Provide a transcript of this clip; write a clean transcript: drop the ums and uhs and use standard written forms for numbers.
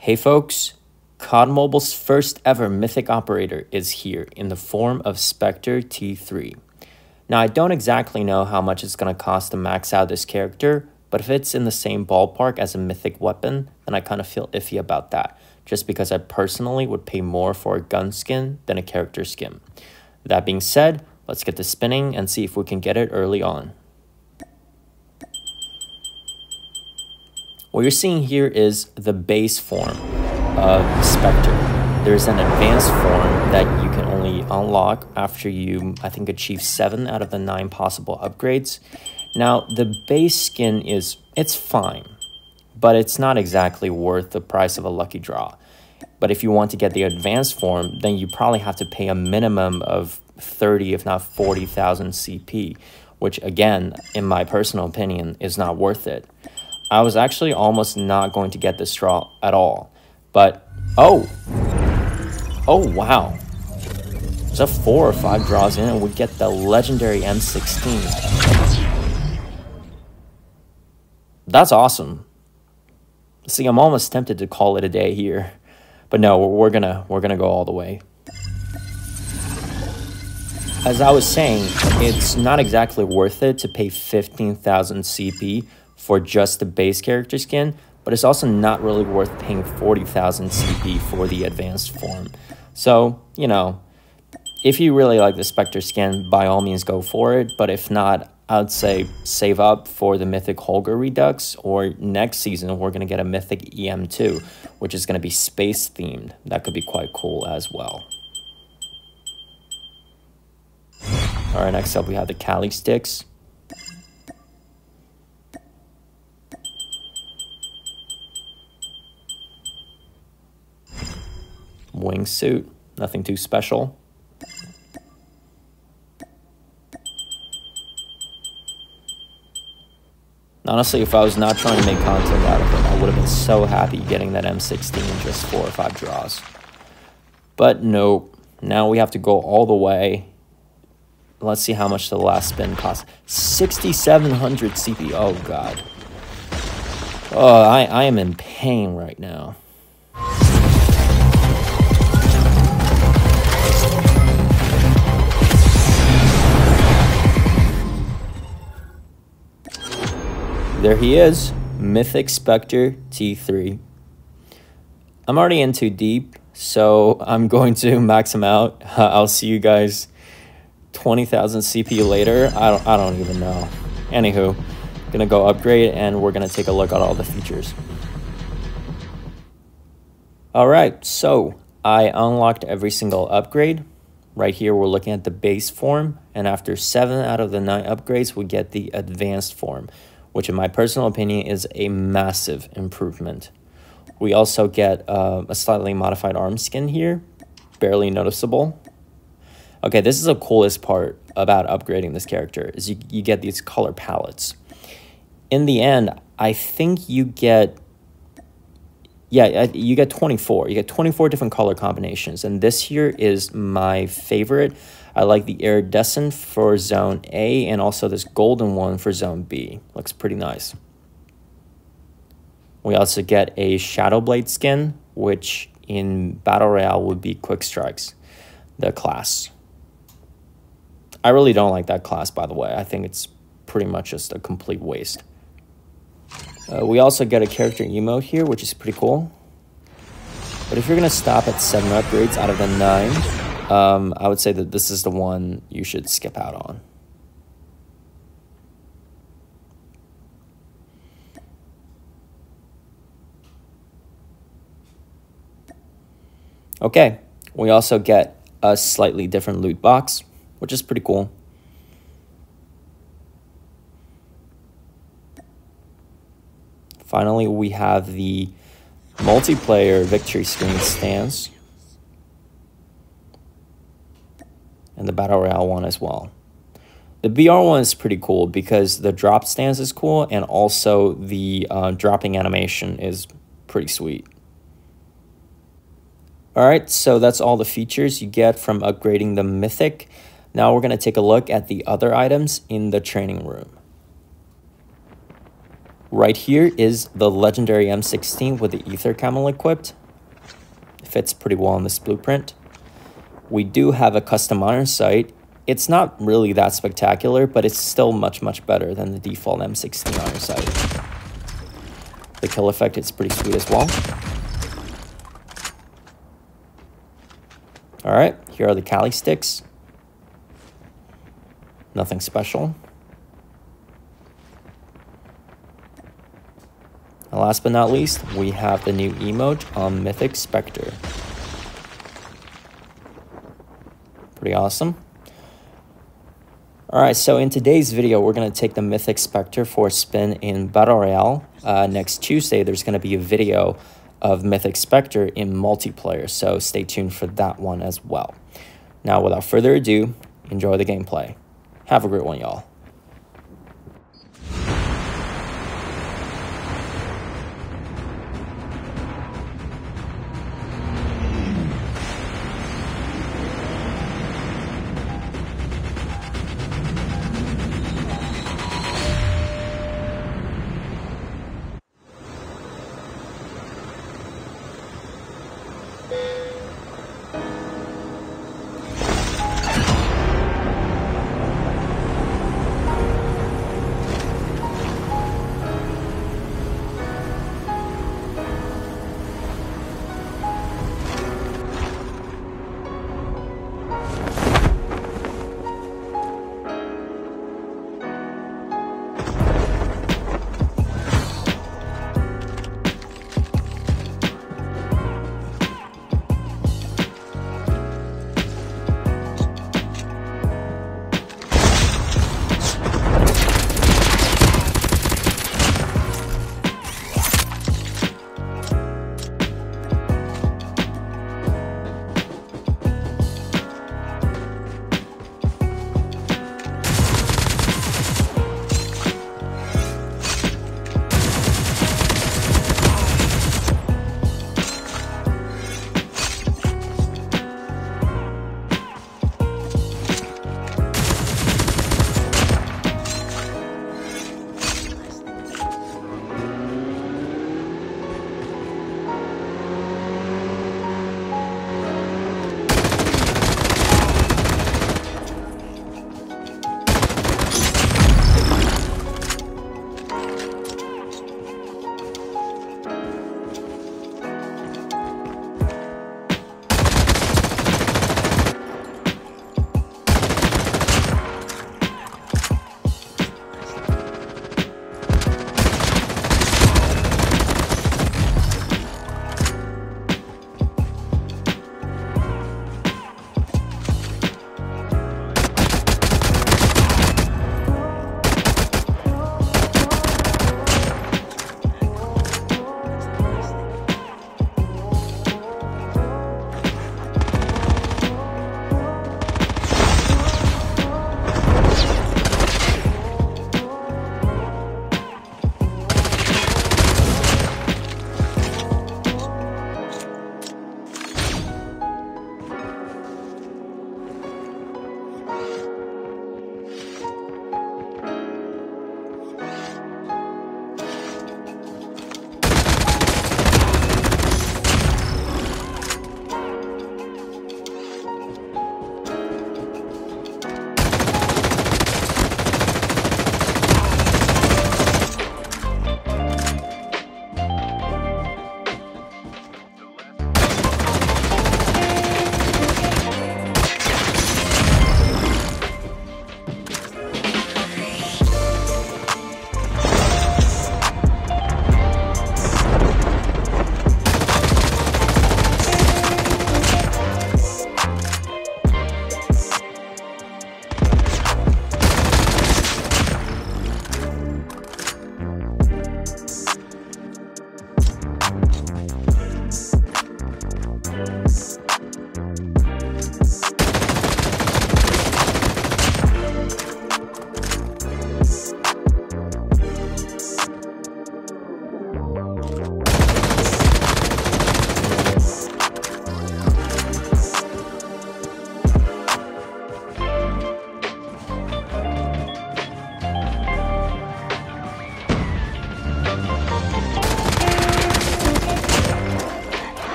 Hey folks, COD Mobile's first ever Mythic Operator is here in the form of Spectre T3. Now I don't exactly know how much it's going to cost to max out this character, but if it's in the same ballpark as a Mythic weapon, then I kind of feel iffy about that, just because I personally would pay more for a gun skin than a character skin. That being said, let's get to spinning and see if we can get it early on. What you're seeing here is the base form of Spectre. There's an advanced form that you can only unlock after you, I think, achieve 7 out of the 9 possible upgrades. Now, the base skin is, it's fine, but it's not exactly worth the price of a lucky draw. But if you want to get the advanced form, then you probably have to pay a minimum of 30, if not 40,000 CP, which again, in my personal opinion, is not worth it. I was actually almost not going to get this draw at all, but oh wow, there's a 4 or 5 draws in and we get the legendary M16. That's awesome. See, I'm almost tempted to call it a day here, but no, we're gonna go all the way. As I was saying, it's not exactly worth it to pay 15,000 CP for just the base character skin, but it's also not really worth paying 40,000 CP for the advanced form. So, you know, if you really like the Spectre skin, by all means go for it, but if not, I'd say save up for the Mythic Holger Redux, or next season we're going to get a Mythic EM-2, which is going to be space themed. That could be quite cool as well. Alright, next up we have the Cali Sticks. Wingsuit, nothing too special. Honestly, if I was not trying to make content out of it, I would have been so happy getting that M16 just 4 or 5 draws. But nope, now we have to go all the way. Let's see how much the last spin costs. 6,700 CP, oh god. Oh, I am in pain right now. There he is, Mythic Spectre T3. I'm already in too deep, so I'm going to max him out. I'll see you guys 20,000 CP later. I don't even know. Anywho, gonna go upgrade and we're gonna take a look at all the features. All right, so I unlocked every single upgrade. Right here, we're looking at the base form, and after 7 out of the 9 upgrades, we get the advanced form, which in my personal opinion is a massive improvement. We also get a slightly modified arm skin here, barely noticeable. Okay, this is the coolest part about upgrading this character, is you get these color palettes. In the end, I think you get, yeah, you get 24. You get 24 different color combinations, and this here is my favorite. I like the iridescent for zone A and also this golden one for zone B. Looks pretty nice. We also get a Shadowblade skin, which in Battle Royale would be Quickstrikes, the class. I really don't like that class, by the way. I think it's pretty much just a complete waste. We also get a character emote here, which is pretty cool. But if you're going to stop at 7 upgrades out of the 9, I would say that this is the one you should skip out on. Okay, we also get a slightly different loot box, which is pretty cool. Finally, we have the multiplayer victory screen stance, and the Battle Royale one as well. The BR one is pretty cool because the drop stance is cool, and also the dropping animation is pretty sweet. All right, so that's all the features you get from upgrading the Mythic. Now we're going to take a look at the other items in the training room. Right here is the legendary M16 with the ether camo equipped. It fits pretty well in this blueprint. We do have a custom iron sight. It's not really that spectacular, but it's still much better than the default M16 iron sight. The kill effect is pretty sweet as well. All right, here are the Cali Sticks. Nothing special. And last but not least, we have the new emote on Mythic Spectre. Pretty awesome. All right, so in today's video, we're going to take the Mythic Spectre for a spin in Battle Royale. Next Tuesday, there's going to be a video of Mythic Spectre in multiplayer, so stay tuned for that one as well. Now, without further ado, enjoy the gameplay. Have a great one, y'all.